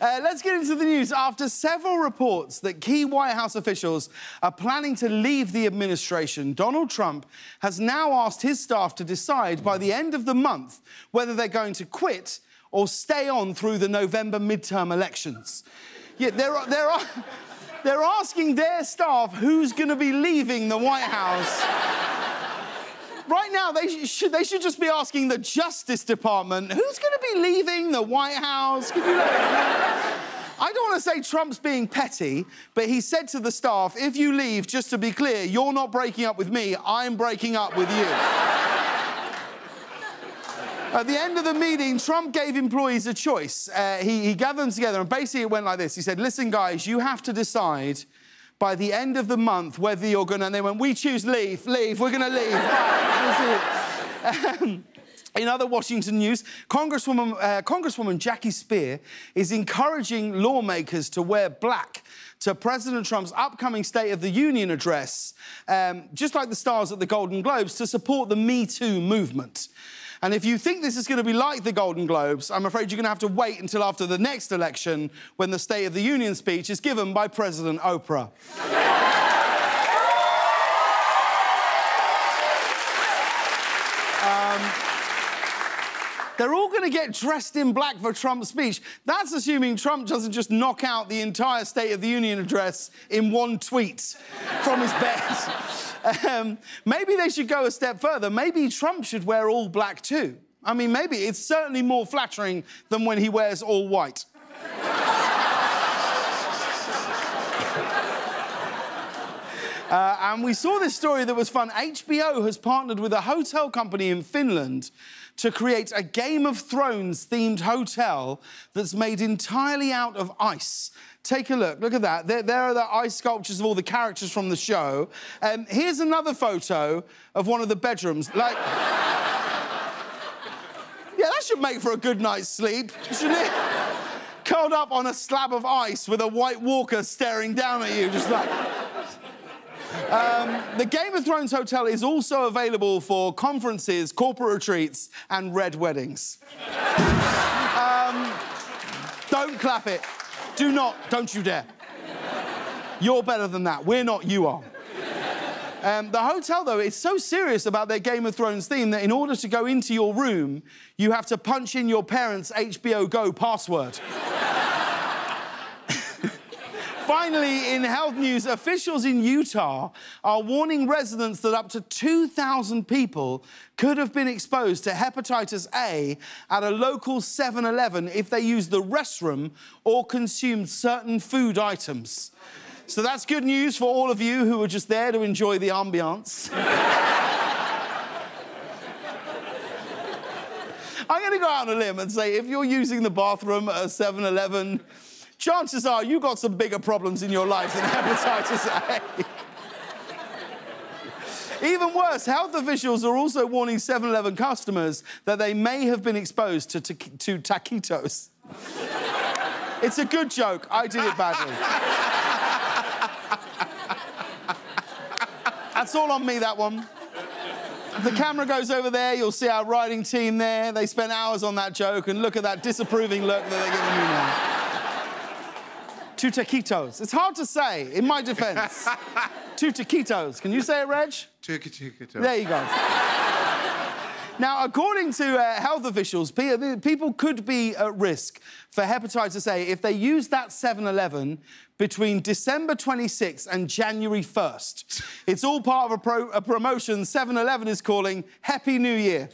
Let's get into the news. After several reports that key White House officials are planning to leave the administration, Donald Trump has now asked his staff to decide by the end of the month whether they're going to quit or stay on through the November midterm elections. Yeah, they're asking their staff who's going to be leaving the White House. Right now, they should just be asking the Justice Department, who's going to be leaving the White House? Could you let us know? I don't want to say Trump's being petty, but he said to the staff, if you leave, just to be clear, you're not breaking up with me, I'm breaking up with you. At the end of the meeting, Trump gave employees a choice. He gathered them together and basically it went like this. He said, listen, guys, you have to decide by the end of the month whether you're going to... And they went, we choose leave, we're going to leave. Right, in other Washington news, Congresswoman Jackie Speier is encouraging lawmakers to wear black to President Trump's upcoming State of the Union address, just like the stars at the Golden Globes, to support the Me Too movement. And if you think this is going to be like the Golden Globes, I'm afraid you're going to have to wait until after the next election when the State of the Union speech is given by President Oprah. They're all going to get dressed in black for Trump's speech. That's assuming Trump doesn't just knock out the entire State of the Union address in one tweet from his bed. Maybe they should go a step further. Maybe Trump should wear all black too. I mean, maybe it's certainly more flattering than when he wears all white. And we saw this story that was fun. HBO has partnered with a hotel company in Finland to create a Game of Thrones-themed hotel that's made entirely out of ice. Take a look. Look at that. There are the ice sculptures of all the characters from the show. Here's another photo of one of the bedrooms. Like... yeah, that should make for a good night's sleep, shouldn't it? Curled up on a slab of ice with a White Walker staring down at you, just like... the Game of Thrones hotel is also available for conferences, corporate retreats and red weddings. Don't clap it. Do not. Don't you dare. You're better than that. We're not. You are. The hotel, though, is so serious about their Game of Thrones theme that in order to go into your room, you have to punch in your parents' HBO Go password. Finally, in health news, officials in Utah are warning residents that up to 2,000 people could have been exposed to hepatitis A at a local 7-Eleven if they used the restroom or consumed certain food items. So that's good news for all of you who were just there to enjoy the ambiance. I'm going to go out on a limb and say if you're using the bathroom at a 7-Eleven... chances are you've got some bigger problems in your life than hepatitis A. Even worse, health officials are also warning 7-Eleven customers that they may have been exposed to taquitos. It's a good joke. I did it badly. That's all on me, that one. If the camera goes over there, you'll see our writing team there. They spent hours on that joke, and look at that disapproving look that they're giving me now. Two taquitos. It's hard to say, in my defence. Two taquitos. Can you say it, Reg? Two taquitos. There you go. Now, according to health officials, people could be at risk for hepatitis A if they use that 7-Eleven between December 26th and January 1st. It's all part of a promotion 7-Eleven is calling Happy New Year.